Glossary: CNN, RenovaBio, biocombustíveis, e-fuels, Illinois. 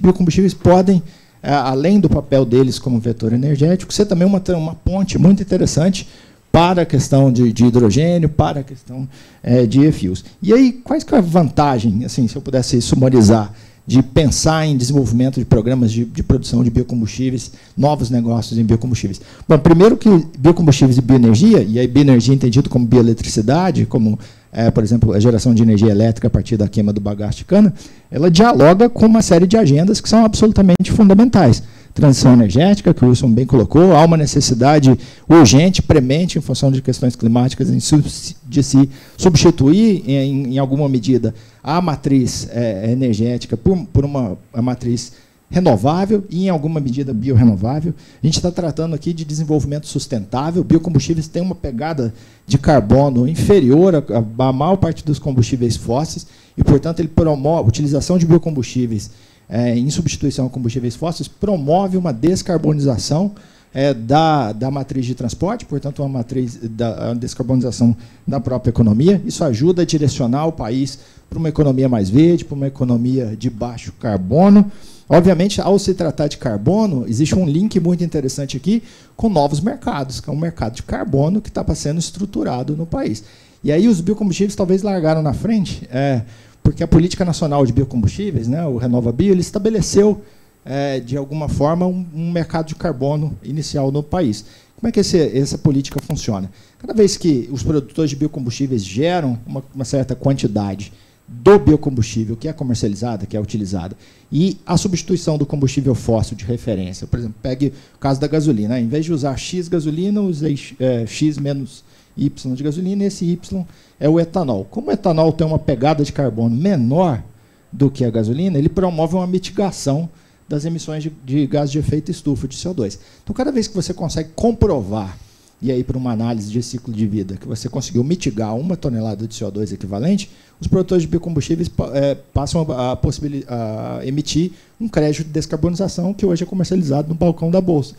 biocombustíveis podem, além do papel deles como vetor energético, ser também uma ponte muito interessante para a questão de hidrogênio, para a questão de e-fuels. E aí, quais que é a vantagem, assim, se eu pudesse sumarizar, de pensar em desenvolvimento de programas de produção de biocombustíveis, novos negócios em biocombustíveis? Bom, primeiro que biocombustíveis e bioenergia, e aí bioenergia entendido como bioeletricidade, como, por exemplo, a geração de energia elétrica a partir da queima do bagaço de cana, ela dialoga com uma série de agendas que são absolutamente fundamentais. Transição energética, que o Wilson bem colocou, há uma necessidade urgente, premente, em função de questões climáticas, de se substituir, em alguma medida, a matriz energética por uma matriz renovável e, em alguma medida, biorrenovável. A gente está tratando aqui de desenvolvimento sustentável. Biocombustíveis têm uma pegada de carbono inferior à maior parte dos combustíveis fósseis e, portanto, ele promove a utilização de biocombustíveis em substituição a combustíveis fósseis, promove uma descarbonização da matriz de transporte, portanto, a descarbonização da própria economia. Isso ajuda a direcionar o país para uma economia mais verde, para uma economia de baixo carbono. Obviamente, ao se tratar de carbono, existe um link muito interessante aqui com novos mercados, que é um mercado de carbono que está sendo estruturado no país. E aí os biocombustíveis talvez largaram na frente, porque a Política Nacional de Biocombustíveis, né, o RenovaBio, ele estabeleceu, de alguma forma, um mercado de carbono inicial no país. Como é que essa política funciona? Cada vez que os produtores de biocombustíveis geram uma certa quantidade do biocombustível que é comercializada, que é utilizada, e a substituição do combustível fóssil de referência, por exemplo, pegue o caso da gasolina, em vez de usar X gasolina, usei X menos Y de gasolina, e esse Y é o etanol. Como o etanol tem uma pegada de carbono menor do que a gasolina, ele promove uma mitigação das emissões de gás de efeito estufa, de CO2. Então, cada vez que você consegue comprovar, e aí para uma análise de ciclo de vida, que você conseguiu mitigar 1 tonelada de CO2 equivalente, os produtores de biocombustíveis passam a emitir um crédito de descarbonização que hoje é comercializado no balcão da Bolsa.